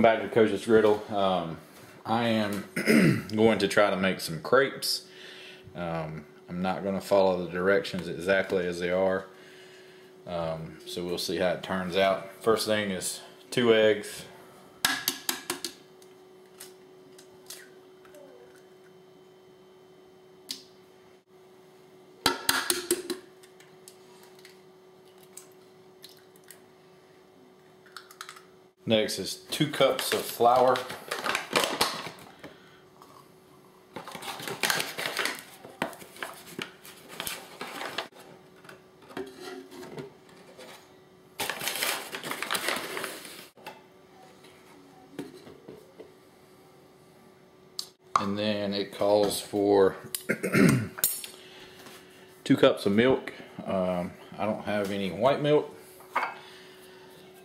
Welcome back to Coach's Griddle. I am going to try to make some crepes. I'm not going to follow the directions exactly as they are, so we'll see how it turns out. First thing is 2 eggs, 2 eggs. Next is 2 cups of flour. And then it calls for 2 cups of milk. I don't have any white milk,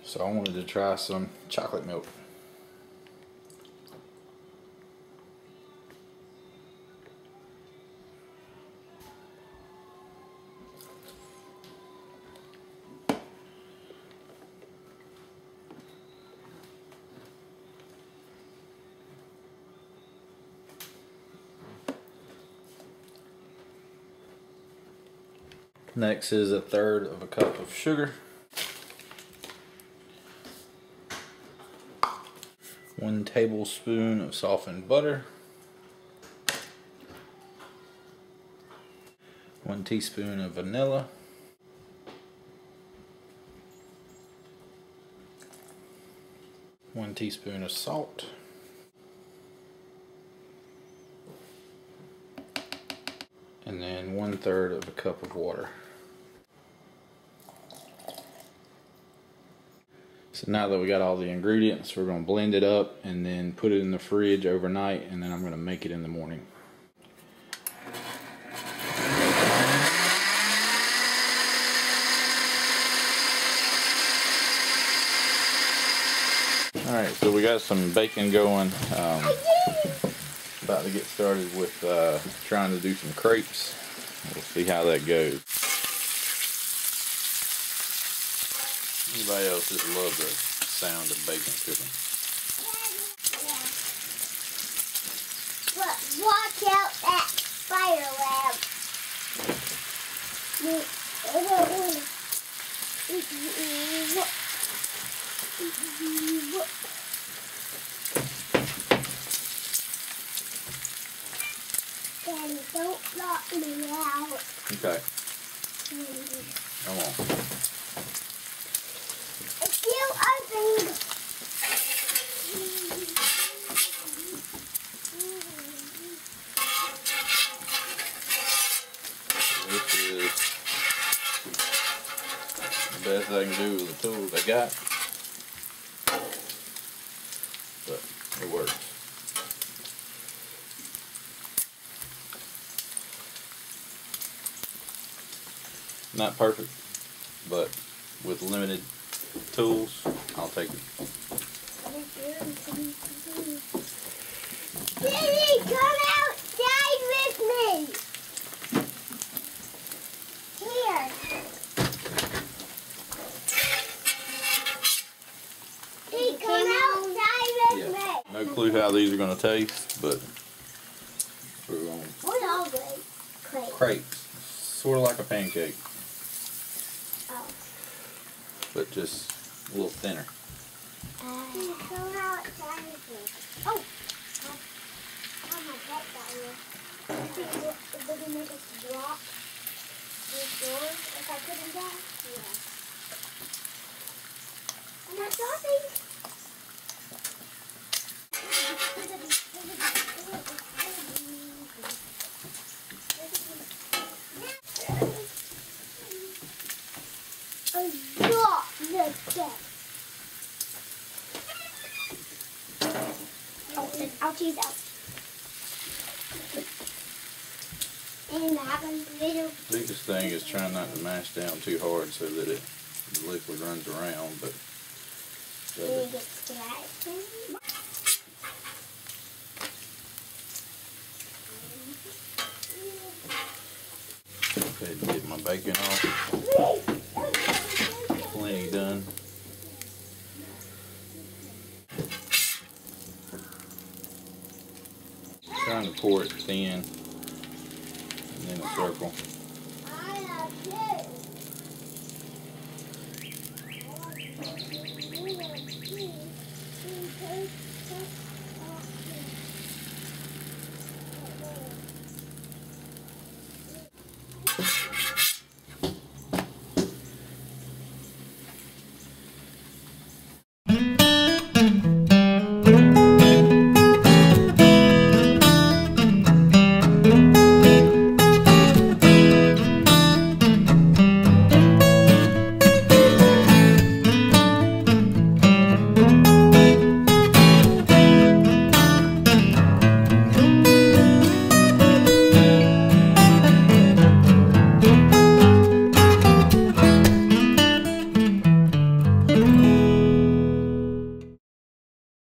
so I wanted to try some chocolate milk. Next is 1/3 of a cup of sugar. 1 tablespoon of softened butter, 1 teaspoon of vanilla, 1 teaspoon of salt, and then 1/3 of a cup of water. So now that we got all the ingredients, we're going to blend it up and then put it in the fridge overnight, and then I'm going to make it in the morning. Alright, so we got some baking going. About to get started with trying to do some crepes. We'll see how that goes. Anybody else just loves the sound of bacon cooking. Yeah. Watch out that spider web. Daddy, don't lock me out. Okay. Come on. Best I can do with the tools I got, but it works. Not perfect, but with limited tools, I'll take it. Daddy, come outside with me. No clue how these are going to taste, but we're going to crepes. Sort of like a pancake, but just a little thinner. I'll cheese out. And the biggest thing is trying not to mash down too hard so that the liquid runs around, but it gets dry. Okay, to get my bacon off. Plenty done. trying to pour it thin and then a circle.